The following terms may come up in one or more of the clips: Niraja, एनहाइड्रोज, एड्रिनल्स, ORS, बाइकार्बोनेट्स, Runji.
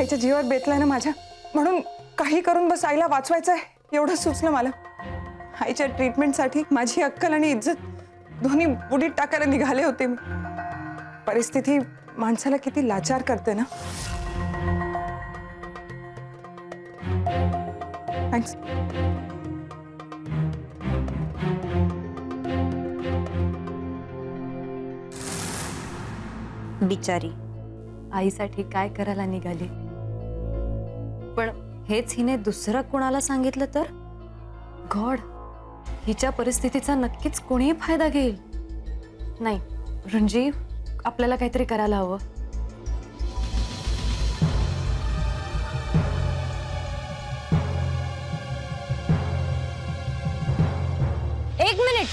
आईच्या जीवावर बेतलाय ना माझ्या, म्हणून काही करून बस आईला वाचवायचं आहे एवढं सुचलं मला। आईच्या ट्रीटमेंटसाठी माझी अक्कल आणि इज्जत दोन्ही बुडीत टाकायला निघाले होते। परिस्थिती माणसाला किती लाचार करते ना। थँक्स। बिचारी आईसाठी काय करायला निघाली, पण हेच हिने दुसरा कोणाला सांगितलं तर गॉड, हिच्या परिस्थितीचा नक्कीच कोणीही फायदा घेईल। नाही रणजी, आपल्याला काहीतरी करायला हवं। एक मिनिट,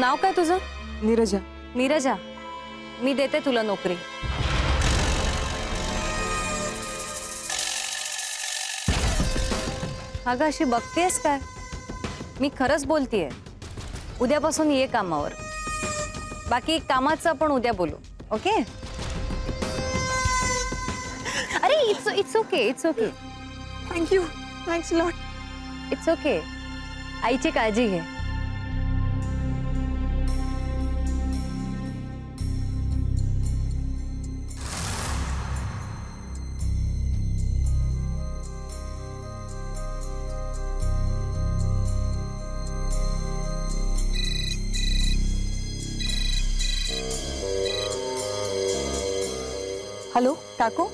नाव काय तुझं? नीरजा। नीरजा, मी देते तुला नोकरी। अगं अशी बघतेस काय? मी खरंच बोलतीये। उद्यापासून ये कामावर, बाकी कामाचं आपण उद्या बोलू, ओके? अरे it's okay, it's okay. Thank you, thanks lot. It's okay, आईची काळजी घे। हॅलो काकू,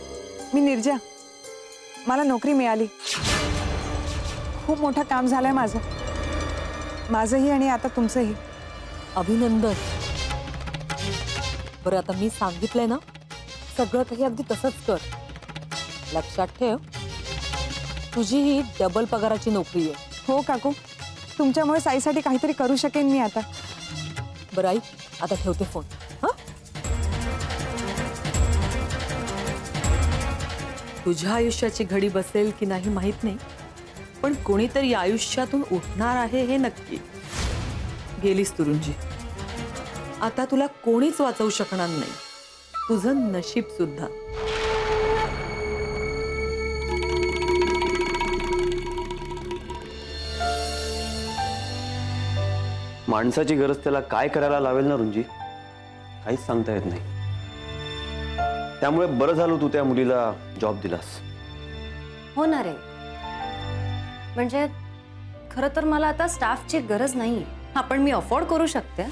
मी नीरजा। मला नोकरी मिळाली, खूप मोठं काम झालंय माझं, माझंही आणि आता तुमचंही। अभिनंदन। बरं आता मी सांगितलंय ना सगळं काही अगदी तसंच कर। लक्षात ठेव, तुझी ही डबल पगाराची नोकरी आहे। हो काकू, तुमच्यामुळे साईसाठी काहीतरी करू शकेन मी आता। बरं आई, आता ठेवते फोन। तुझ्या आयुष्याची घडी बसेल की नाही माहित नाही, पण कोणीतरी आयुष्यातून उठणार आहे हे नक्की। गेलीस तू रुंजी, आता तुला कोणीच वाचवू शकणार नाही, तुझं नशीब सुद्धा। माणसाची गरज त्याला काय करायला लावेल ना रुंजी, काहीच सांगता येत नाही। त्यामुळे बरं झालं तू त्या मुलीला जॉब दिलास। हो ना रे, म्हणजे खरं तर मला आता स्टाफची गरज नाही, आपण मी अफोर्ड करू शकते।